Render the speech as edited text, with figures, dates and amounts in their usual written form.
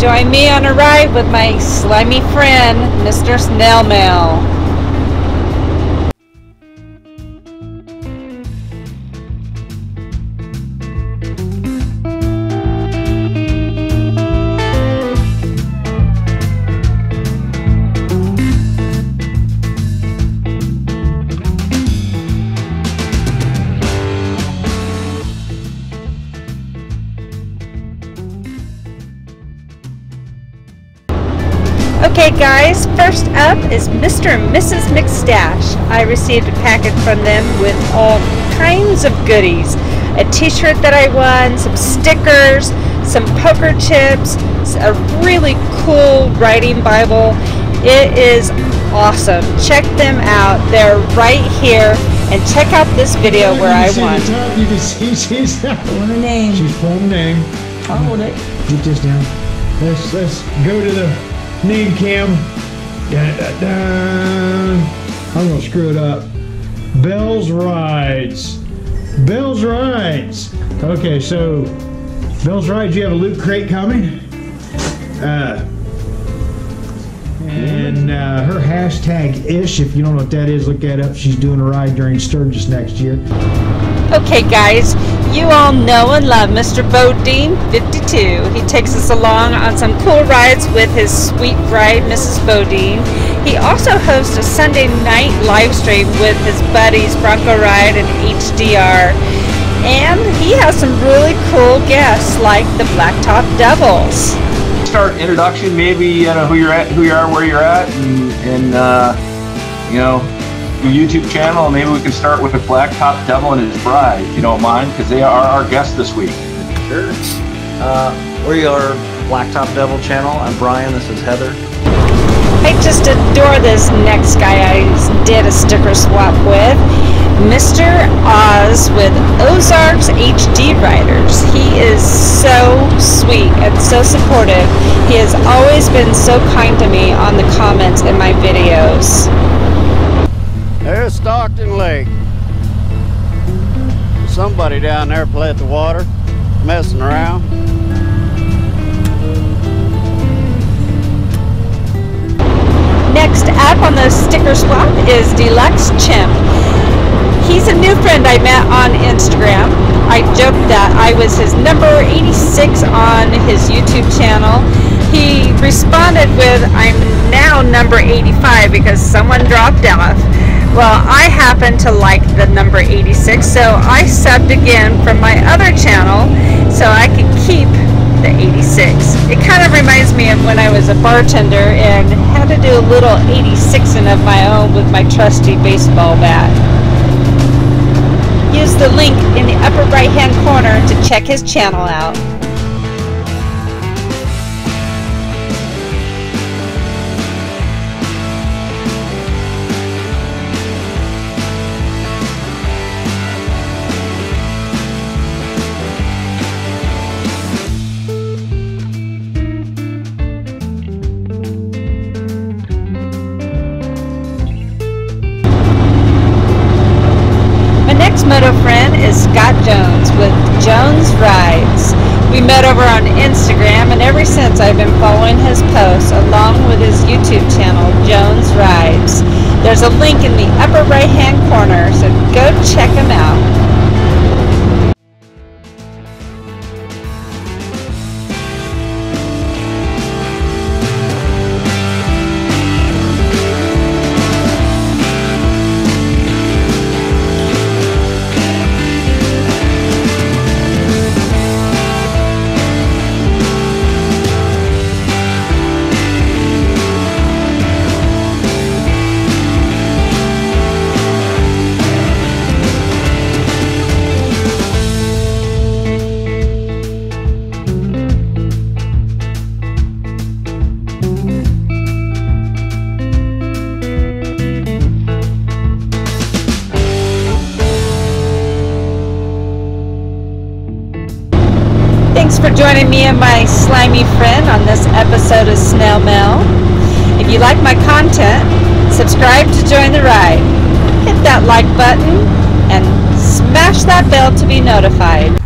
Join me on a ride with my slimy friend, Mr. Snailmail. Okay guys, first up is Mr. and Mrs. McStache. I received a packet from them with all kinds of goodies. A t-shirt that I won, some stickers, some poker chips, a really cool writing Bible. It is awesome. Check them out. They're right here. And check out this video where I won. You can see she's pulling her name. She's pulling her name. I'll hold it. Keep this down. Let's go to the name cam. Da, da, da. I'm gonna screw it up. Bell's Rides. Bell's Rides. Okay, so Bell's Rides, you have a loot crate coming. And her hashtag ish, if you don't know what that is, look that up. She's doing a ride during Sturgis next year. Okay guys, you all know and love Mr. BoDean52. He takes us along on some cool rides with his sweet bride, Mrs. BoDean. He also hosts a Sunday night live stream with his buddies, BRONCORIDE and HDR. And he has some really cool guests like the BLACKTOP Devils. Start introduction, maybe who you are, where you're at, and you know, your YouTube channel, and maybe we can start with the Blacktop Devil and his bride, if you don't mind, because they are our guests this week. Sure. We are Blacktop Devil channel. I'm Brian. This is Heather. I just adore this next guy I did a sticker swap with, Mr. Oz with Ozarks HD Riders. He is so sweet and so supportive. He has always been so kind to me on the comments in my videos. There's Stockton Lake. Somebody down there played the water, messing around. Next up on the sticker swap is Deluxe Chimp. He's a new friend I met on Instagram. I joked that I was his number 86 on his YouTube channel. He responded with, "I'm now number 85 because someone dropped off." Well, I happen to like the number 86, so I subbed again from my other channel so I could keep the 86. It kind of reminds me of when I was a bartender and had to do a little 86ing of my own with my trusty baseball bat. Use the link in the upper right-hand corner to check his channel out. Moto friend is Scott Jones with Jones Rides. We met over on Instagram, and ever since I've been following his posts along with his YouTube channel, Jones Rides. There's a link in the upper right hand corner, so go check him out. Thanks for joining me and my slimy friend on this episode of Snailmail. If you like my content, subscribe to join the ride. Hit that like button and smash that bell to be notified.